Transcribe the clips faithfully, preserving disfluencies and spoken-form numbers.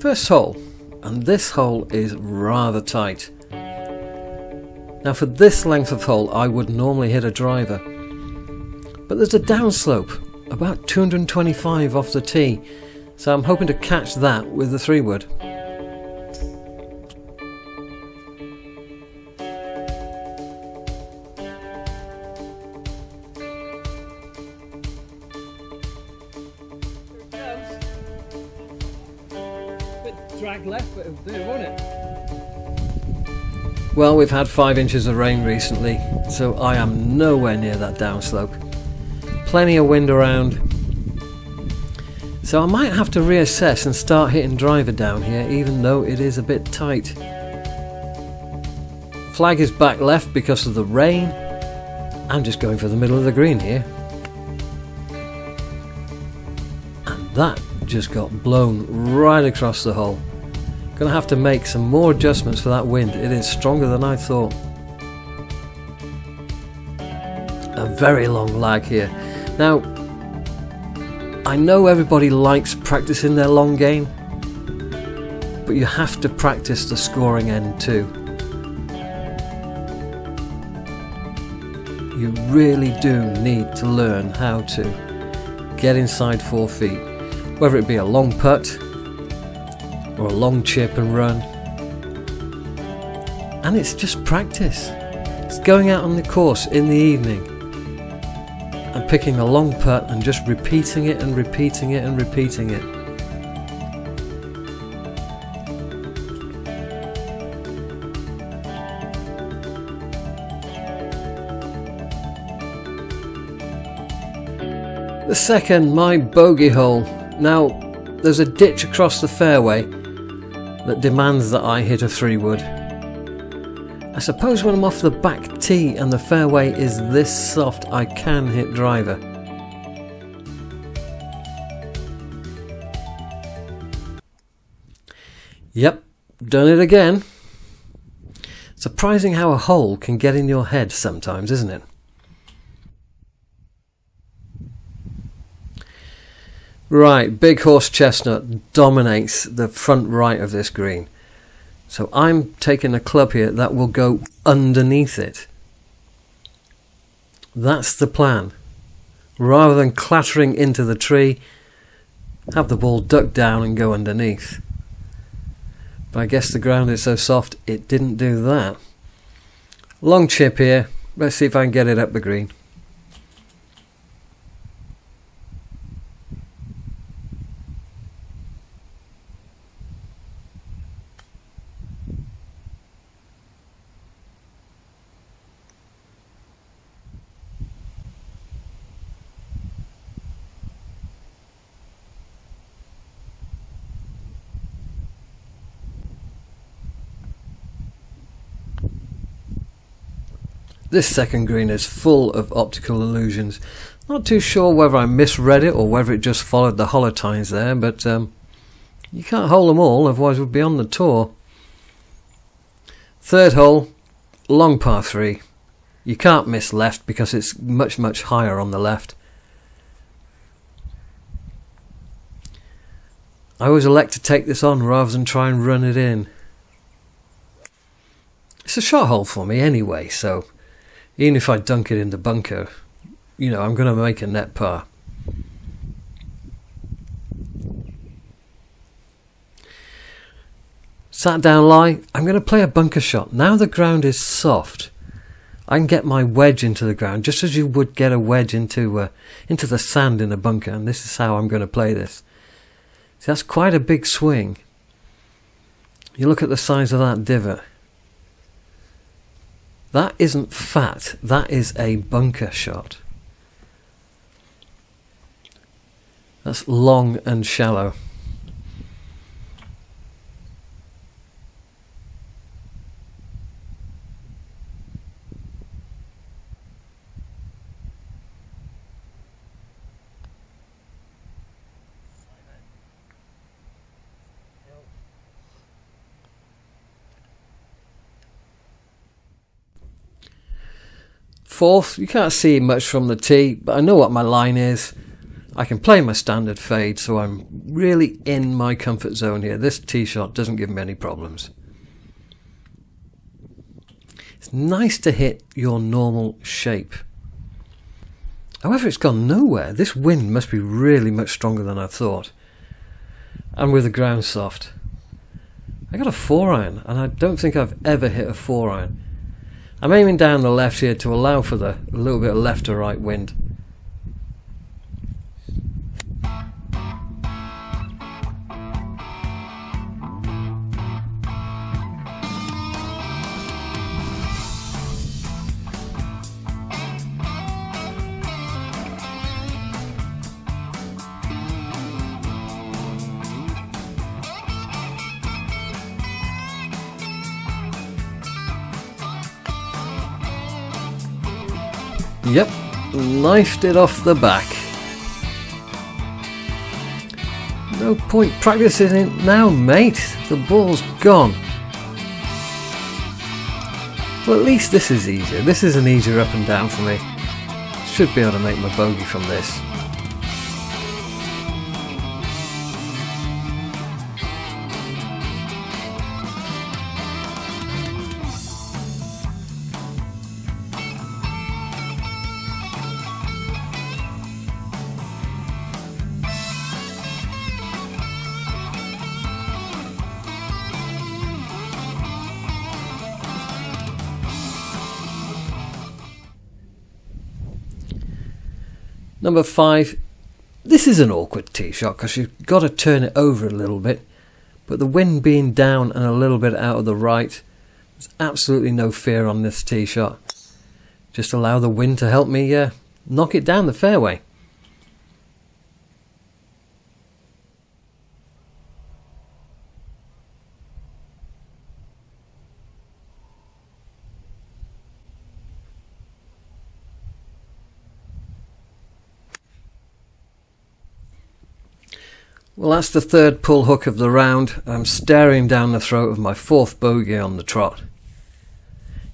First hole, and this hole is rather tight. Now for this length of hole I would normally hit a driver, but there's a downslope about two hundred twenty-five off the tee, so I'm hoping to catch that with the three wood. Drag left, but it'll do, won't it? Well, we've had five inches of rain recently, so I am nowhere near that downslope. Plenty of wind around, so I might have to reassess and start hitting driver down here, even though it is a bit tight. Flag is back left because of the rain. I'm just going for the middle of the green here, and that just got blown right across the hole. Gonna have to make some more adjustments for that wind. It is stronger than I thought. A very long lag here. Now, I know everybody likes practicing their long game, but you have to practice the scoring end too. You really do need to learn how to get inside four feet. Whether it be a long putt or a long chip and run. And it's just practice. It's going out on the course in the evening and picking a long putt and just repeating it and repeating it and repeating it. The second, my bogey hole. Now, there's a ditch across the fairway that demands that I hit a three wood. I suppose when I'm off the back tee and the fairway is this soft, I can hit driver. Yep, done it again. Surprising how a hole can get in your head sometimes, isn't it? Right, Big Horse Chestnut dominates the front right of this green. So I'm taking a club here that will go underneath it. That's the plan. Rather than clattering into the tree, have the ball duck down and go underneath. But I guess the ground is so soft it didn't do that. Long chip here. Let's see if I can get it up the green. This second green is full of optical illusions. Not too sure whether I misread it or whether it just followed the holotines there, but um, you can't hole them all, otherwise we'd be on the tour. Third hole, long par three. You can't miss left because it's much, much higher on the left. I always elect to take this on rather than try and run it in. It's a shot hole for me anyway, so even if I dunk it in the bunker, you know, I'm going to make a net par. Sat down lie, I'm going to play a bunker shot. Now the ground is soft, I can get my wedge into the ground, just as you would get a wedge into, uh, into the sand in a bunker, and this is how I'm going to play this. See, that's quite a big swing. You look at the size of that divot. That isn't fat, that is a bunker shot. That's long and shallow. Fourth, you can't see much from the tee, but I know what my line is. I can play my standard fade, so I'm really in my comfort zone here. This tee shot doesn't give me any problems. It's nice to hit your normal shape. However, it's gone nowhere. This wind must be really much stronger than I thought. And with the ground soft. I got a four iron, and I don't think I've ever hit a four iron. I'm aiming down the left here to allow for the a little bit of left to right wind. Yep, knifed it off the back. No point practicing it now, mate. The ball's gone. Well, at least this is easier. This is an easier up and down for me. Should be able to make my bogey from this. Number five, this is an awkward tee shot because you've got to turn it over a little bit, but the wind being down and a little bit out of the right, there's absolutely no fear on this tee shot. Just allow the wind to help me uh, knock it down the fairway. Well, that's the third pull hook of the round. I'm staring down the throat of my fourth bogey on the trot.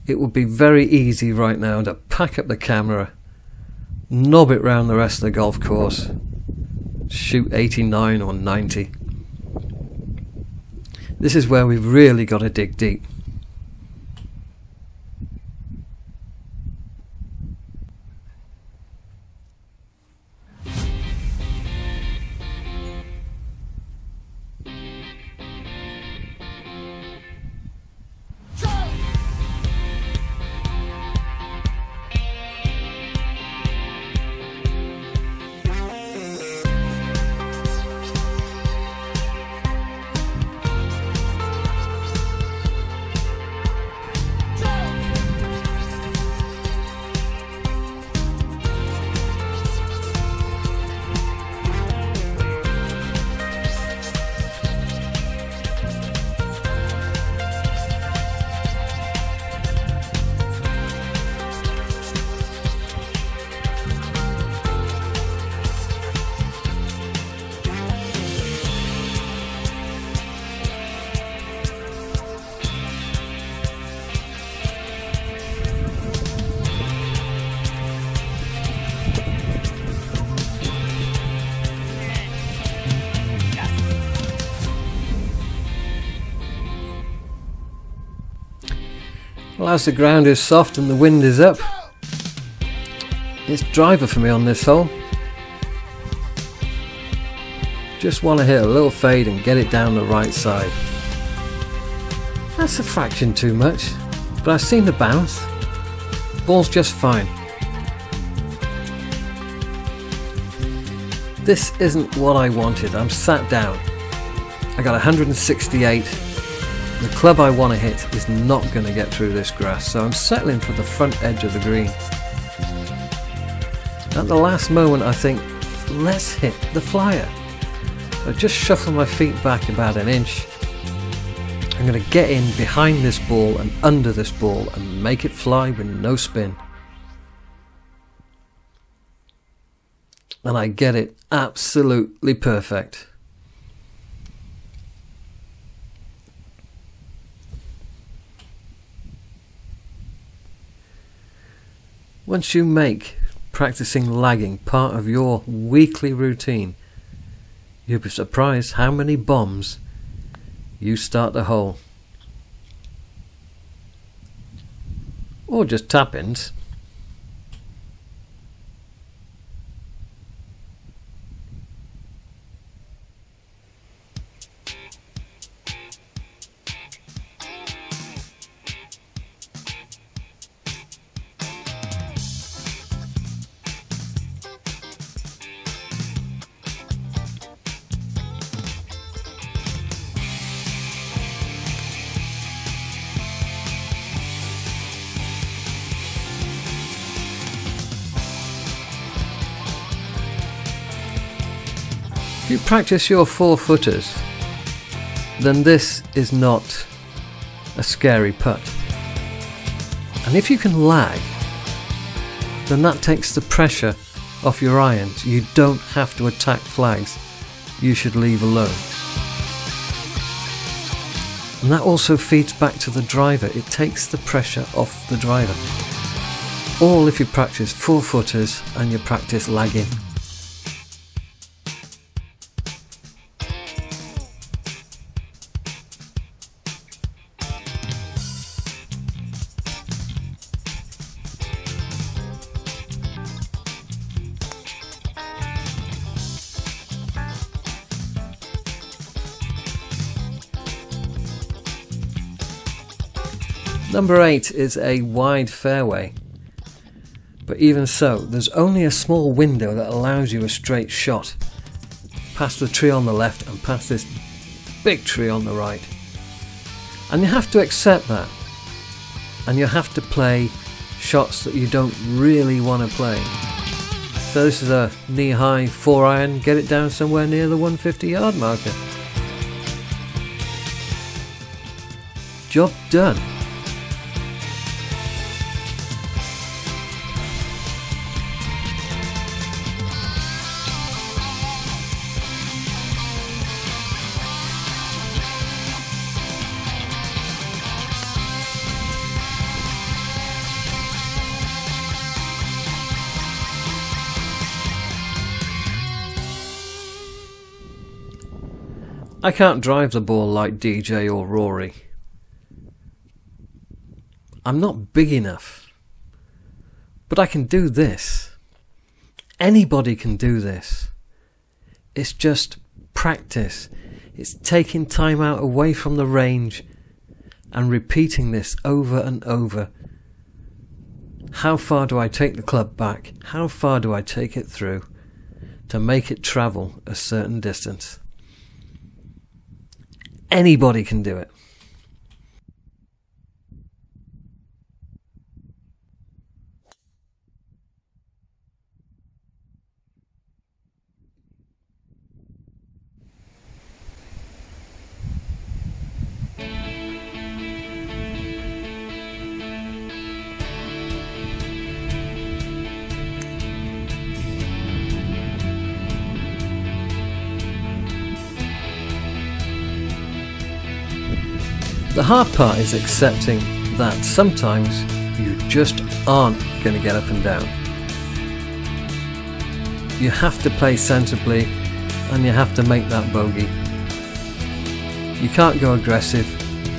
It would be very easy right now to pack up the camera, knob it round the rest of the golf course, shoot eighty-nine or ninety. This is where we've really got to dig deep. Well, as the ground is soft and the wind is up, it's driver for me on this hole. Just want to hit a little fade and get it down the right side. That's a fraction too much, but I've seen the bounce. Ball's just fine. This isn't what I wanted. I'm sat down. I got one hundred sixty-eight. The club I want to hit is not going to get through this grass, so I'm settling for the front edge of the green. At the last moment I think, let's hit the flyer. I just shuffle my feet back about an inch. I'm going to get in behind this ball and under this ball and make it fly with no spin. And I get it absolutely perfect. Once you make practicing lagging part of your weekly routine, you'll be surprised how many bombs you start to hole. Or just tap-ins. If you practice your four-footers, then this is not a scary putt. And if you can lag, then that takes the pressure off your irons. You don't have to attack flags you should leave alone. And that also feeds back to the driver. It takes the pressure off the driver. All if you practice four-footers and you practice lagging. Number eight is a wide fairway, but even so, there's only a small window that allows you a straight shot past the tree on the left and past this big tree on the right. And you have to accept that, and you have to play shots that you don't really want to play. So this is a knee-high four iron, get it down somewhere near the one hundred fifty yard marker. Job done. I can't drive the ball like D J or Rory. I'm not big enough. But I can do this. Anybody can do this. It's just practice. It's taking time out away from the range and repeating this over and over. How far do I take the club back? How far do I take it through to make it travel a certain distance? Anybody can do it. The hard part is accepting that sometimes you just aren't going to get up and down. You have to play sensibly and you have to make that bogey. You can't go aggressive,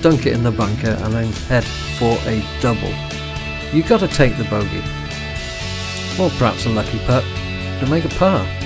dunk it in the bunker and then head for a double. You've got to take the bogey, or perhaps a lucky putt to make a par.